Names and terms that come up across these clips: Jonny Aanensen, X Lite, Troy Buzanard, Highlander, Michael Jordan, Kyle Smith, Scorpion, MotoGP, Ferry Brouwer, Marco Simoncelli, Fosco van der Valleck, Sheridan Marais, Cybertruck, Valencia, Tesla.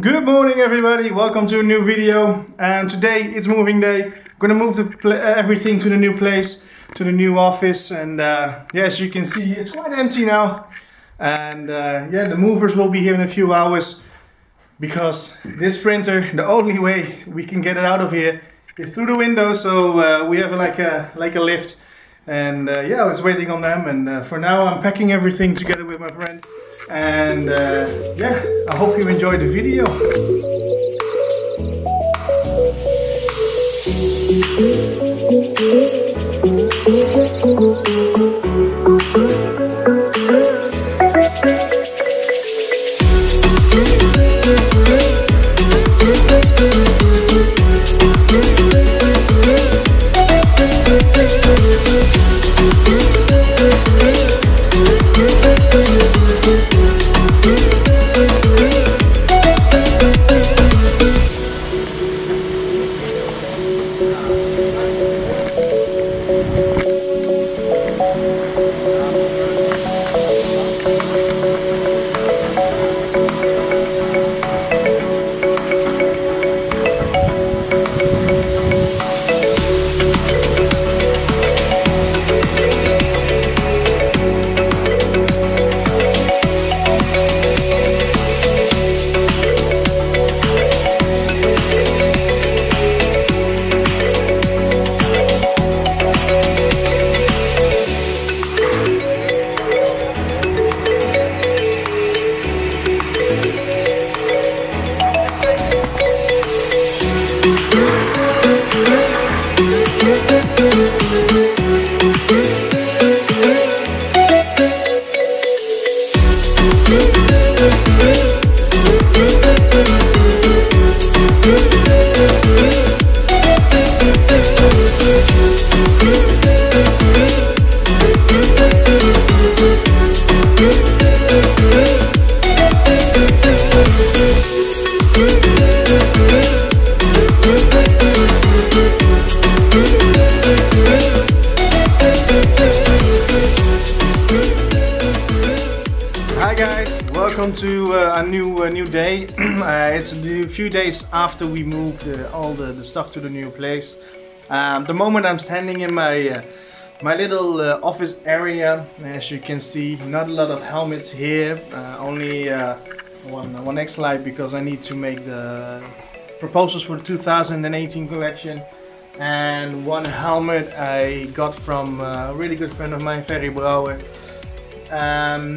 Good morning everybody, welcome to a new video. And today it's moving day. I'm gonna move everything to the new place, to the new office. And yeah, as you can see, it's quite empty now. And yeah, the movers will be here in a few hours, because this printer, the only way we can get it out of here is through the window. So we have like a lift. And yeah, I was waiting on them, and for now I'm packing everything together with my friend. And yeah, I hope you enjoyed the video. New day. It's a few days after we moved all the stuff to the new place. The moment I'm standing in my my little office area, as you can see, not a lot of helmets here. Only one X Lite, because I need to make the proposals for the 2018 collection. And one helmet I got from a really good friend of mine, Ferry Brouwer.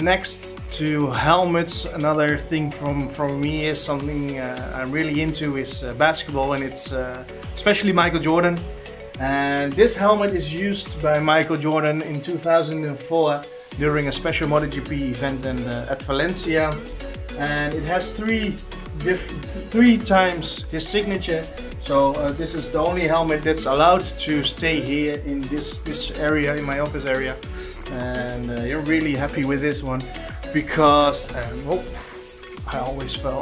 Next to helmets, another thing from me is something I'm really into is basketball, and it's especially Michael Jordan. And this helmet is used by Michael Jordan in 2004 during a special MotoGP event at Valencia, and it has three times his signature. So this is the only helmet that's allowed to stay here in this area, in my office area. And you're really happy with this one, because oh, I almost fell.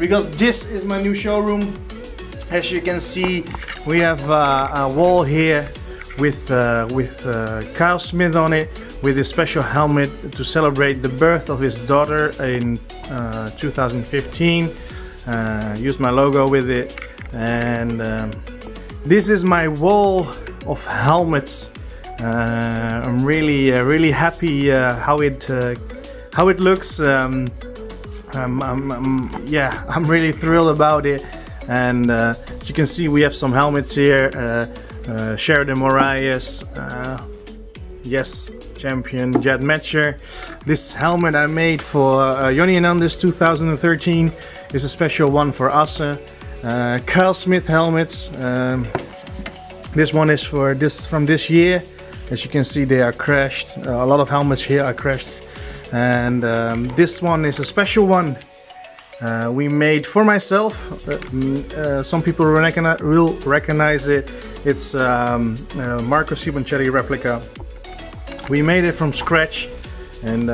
Because this is my new showroom. As you can see, we have a wall here with Kyle Smith on it, with his special helmet to celebrate the birth of his daughter in 2015. Used my logo with it, and this is my wall of helmets. I'm really happy how it looks. Yeah, I'm really thrilled about it. And as you can see, we have some helmets here. Sheridan Marais, yes, champion Jet Matcher. This helmet I made for Jonny Aanensen 2013 is a special one for us. Kyle Smith helmets. This one is for from this year. As you can see, they are crashed. A lot of helmets here are crashed, and this one is a special one we made for myself. Some people will recognize it. It's Marco Simoncelli replica. We made it from scratch, and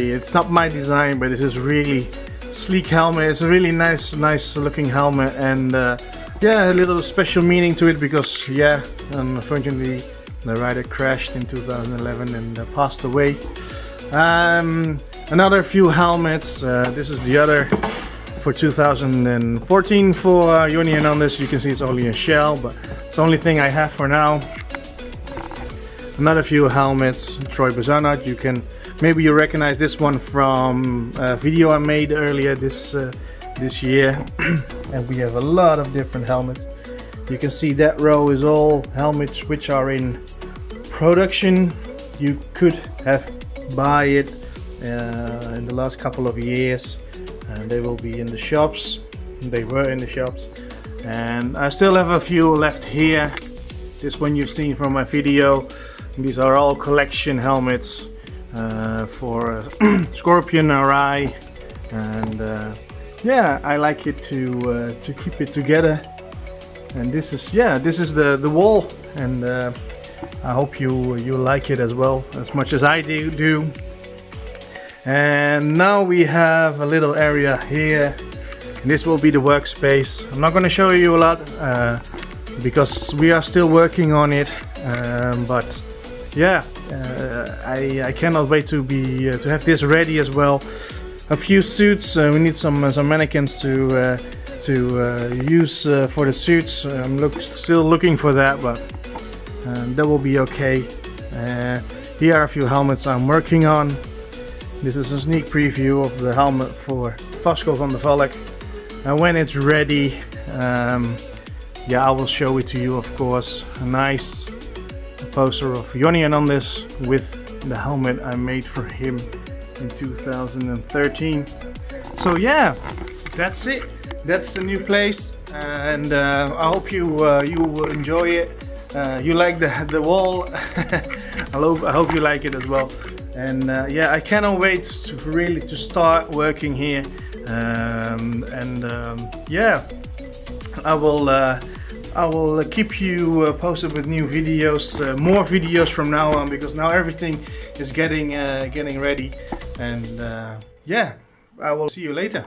it's not my design, but this is really sleek helmet. It's a really nice looking helmet, and yeah, a little special meaning to it, because yeah, unfortunately, the rider crashed in 2011 and passed away. Another few helmets. This is the other for 2014 for Jonny Aanensen. You can see it's only a shell, but it's the only thing I have for now. Another few helmets. Troy Buzanard. You can maybe you recognize this one from a video I made earlier this year. And we have a lot of different helmets. You can see that row is all helmets which are in production. You could have buy it in the last couple of years, and they will be in the shops. They were in the shops, and I still have a few left here. This one you've seen from my video. These are all collection helmets for Scorpion Marais, and yeah, I like it to keep it together. And this is, yeah, this is the wall, and I hope you like it as well as much as I do. And now we have a little area here, and this will be the workspace. I'm not going to show you a lot because we are still working on it, but yeah, I cannot wait to have this ready as well. A few suits, we need some mannequins to use for the suits. I'm still looking for that, but that will be okay. Here are a few helmets I'm working on. This is a sneak preview of the helmet for Fosco van der Valleck, and when it's ready, yeah, I will show it to you, of course. A nice poster of Jonny Aanensen with the helmet I made for him in 2013. So yeah, that's it. That's the new place, and I hope you will enjoy it. You like the wall. I hope you like it as well. And yeah, I cannot wait to start working here. Yeah, I will keep you posted with new videos, more videos from now on, because now everything is getting ready. And yeah, I will see you later.